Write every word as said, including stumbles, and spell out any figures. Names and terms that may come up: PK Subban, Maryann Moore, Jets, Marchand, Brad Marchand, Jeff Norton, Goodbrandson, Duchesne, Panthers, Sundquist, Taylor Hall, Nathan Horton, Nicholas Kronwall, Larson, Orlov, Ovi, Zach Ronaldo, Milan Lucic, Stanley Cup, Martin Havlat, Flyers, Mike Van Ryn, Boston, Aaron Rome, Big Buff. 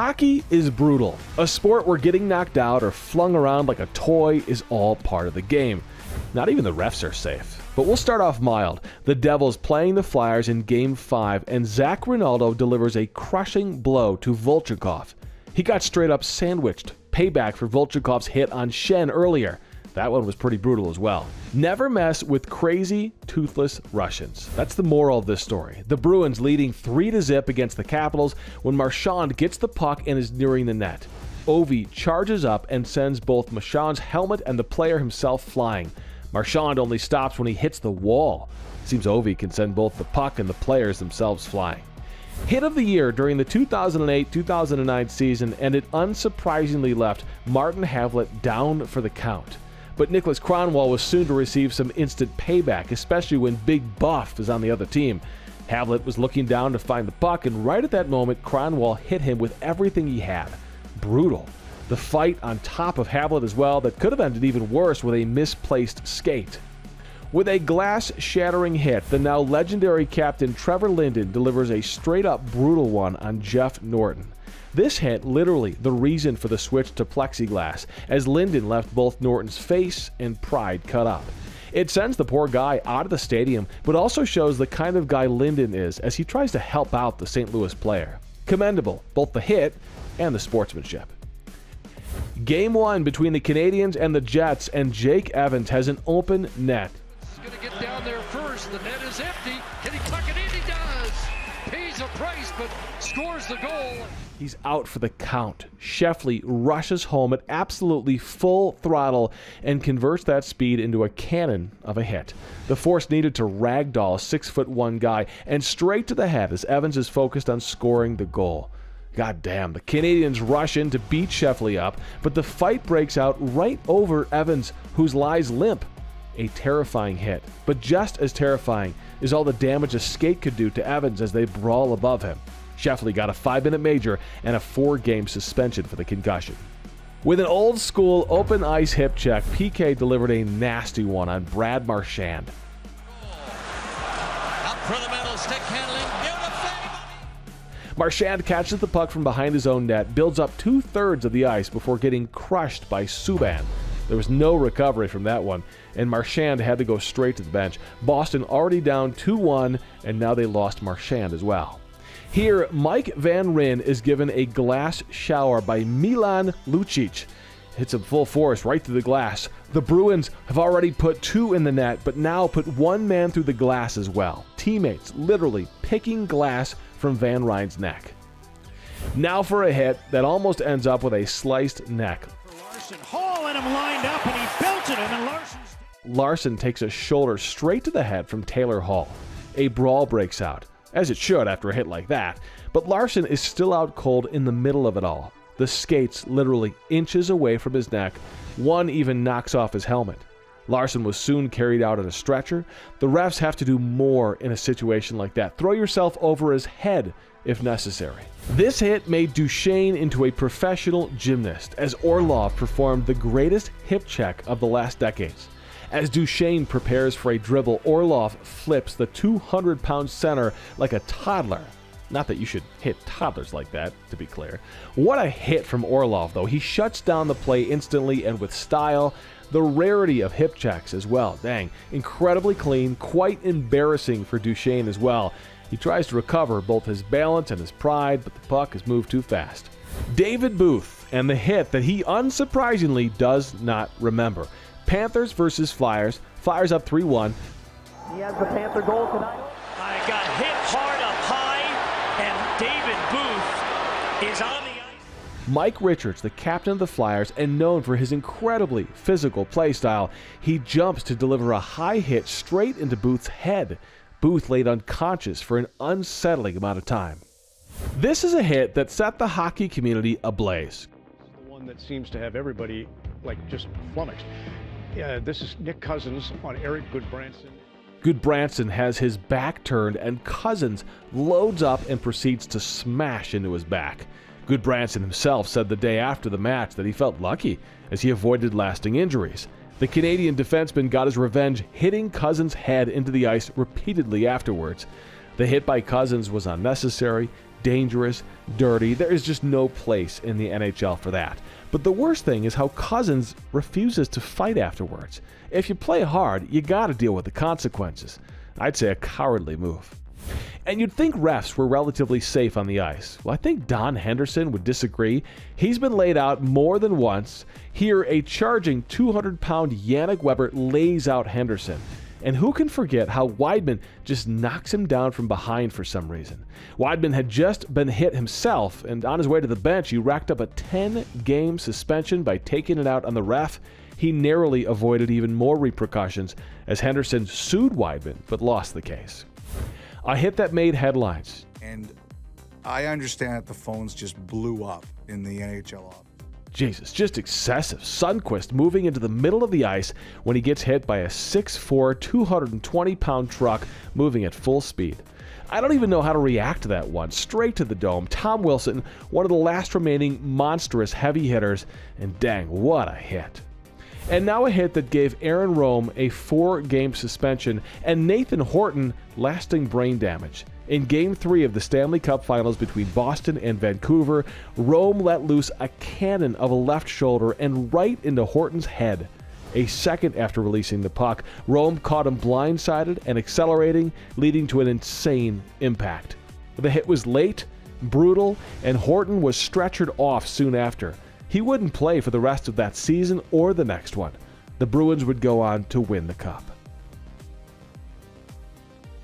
Hockey is brutal, a sport where getting knocked out or flung around like a toy is all part of the game. Not even the refs are safe. But we'll start off mild. The Devils playing the Flyers in Game five, and Zach Ronaldo delivers a crushing blow to Volchakov. He got straight up sandwiched, payback for Volchakov's hit on Shen earlier. That one was pretty brutal as well. Never mess with crazy, toothless Russians. That's the moral of this story. The Bruins leading three to zip against the Capitals when Marchand gets the puck and is nearing the net. Ovi charges up and sends both Marchand's helmet and the player himself flying. Marchand only stops when he hits the wall. Seems Ovi can send both the puck and the players themselves flying. Hit of the year during the two thousand eight two thousand nine season, and it unsurprisingly left Martin Havlat down for the count. But Nicholas Kronwall was soon to receive some instant payback, especially when Big Buff is on the other team. Havlat was looking down to find the puck, and right at that moment, Kronwall hit him with everything he had. Brutal. The fight on top of Havlat as well that could have ended even worse with a misplaced skate. With a glass-shattering hit, the now legendary captain Trevor Linden delivers a straight-up brutal one on Jeff Norton. This hit literally the reason for the switch to plexiglass, as Linden left both Norton's face and pride cut up. It sends the poor guy out of the stadium, but also shows the kind of guy Linden is as he tries to help out the Saint Louis player. Commendable, both the hit and the sportsmanship. Game one between the Canadiens and the Jets, and Jake Evans has an open net. He's going to get down there first. The net is empty. Can he tuck it in? He does. Pays a price, but scores the goal. He's out for the count. Sheffley rushes home at absolutely full throttle and converts that speed into a cannon of a hit. The force needed to ragdoll a six foot one guy, and straight to the head as Evans is focused on scoring the goal. God damn, the Canadiens rush in to beat Sheffley up, but the fight breaks out right over Evans, who lies limp. A terrifying hit, but just as terrifying is all the damage a skate could do to Evans as they brawl above him. Sheffley got a five minute major and a four game suspension for the concussion. With an old-school open-ice hip check, P K delivered a nasty one on Brad Marchand. Up for the middle, stick handling, beautiful! Marchand catches the puck from behind his own net, builds up two thirds of the ice before getting crushed by Subban. There was no recovery from that one, and Marchand had to go straight to the bench. Boston already down two one, and now they lost Marchand as well. Here, Mike Van Ryn is given a glass shower by Milan Lucic. Hits him full force right through the glass. The Bruins have already put two in the net, but now put one man through the glass as well. Teammates literally picking glass from Van Ryn's neck. Now for a hit that almost ends up with a sliced neck. Larson, Hall and him lined up, and he belted him, and Larson's... Larson takes a shoulder straight to the head from Taylor Hall. A brawl breaks out. As it should after a hit like that, but Larson is still out cold in the middle of it all. The skates literally inches away from his neck, one even knocks off his helmet. Larson was soon carried out on a stretcher. The refs have to do more in a situation like that. Throw yourself over his head if necessary. This hit made Duchesne into a professional gymnast as Orlov performed the greatest hip check of the last decades. As Duchesne prepares for a dribble, Orlov flips the two hundred pound center like a toddler. Not that you should hit toddlers like that, to be clear. What a hit from Orlov, though. He shuts down the play instantly and with style. The rarity of hip checks as well. Dang, incredibly clean, quite embarrassing for Duchesne as well. He tries to recover both his balance and his pride, but the puck has moved too fast. David Booth and the hit that he unsurprisingly does not remember. Panthers versus Flyers. Flyers up three one. He has the Panther goal tonight. I got hit hard up high, and David Booth is on the ice. Mike Richards, the captain of the Flyers and known for his incredibly physical play style, he jumps to deliver a high hit straight into Booth's head. Booth laid unconscious for an unsettling amount of time. This is a hit that set the hockey community ablaze. The one that seems to have everybody like just flummoxed. Yeah, this is Nick Cousins on Eric Goodbrandson. Goodbrandson has his back turned, and Cousins loads up and proceeds to smash into his back. Goodbrandson himself said the day after the match that he felt lucky as he avoided lasting injuries. The Canadian defenseman got his revenge, hitting Cousins' head into the ice repeatedly afterwards. The hit by Cousins was unnecessary dangerous, dirty. There is just no place in the N H L for that. But the worst thing is how Cousins refuses to fight afterwards. If you play hard, you gotta deal with the consequences. I'd say a cowardly move. And you'd think refs were relatively safe on the ice. Well, I think Don Henderson would disagree. He's been laid out more than once. Here, a charging two hundred pound Yannick Weber lays out Henderson. And who can forget how Wideman just knocks him down from behind for some reason? Wideman had just been hit himself, and on his way to the bench, he racked up a ten game suspension by taking it out on the ref. He narrowly avoided even more repercussions as Henderson sued Wideman but lost the case. A hit that made headlines. And I understand that the phones just blew up in the N H L office. Jesus, just excessive. Sundquist moving into the middle of the ice when he gets hit by a six foot four, two hundred twenty pound truck moving at full speed. I don't even know how to react to that one. Straight to the dome. Tom Wilson, one of the last remaining monstrous heavy hitters, and dang, what a hit. And now a hit that gave Aaron Rome a four game suspension and Nathan Horton lasting brain damage. In Game three of the Stanley Cup Finals between Boston and Vancouver, Rome let loose a cannon of a left shoulder and right into Horton's head. A second after releasing the puck, Rome caught him blindsided and accelerating, leading to an insane impact. The hit was late, brutal, and Horton was stretchered off soon after. He wouldn't play for the rest of that season or the next one. The Bruins would go on to win the Cup.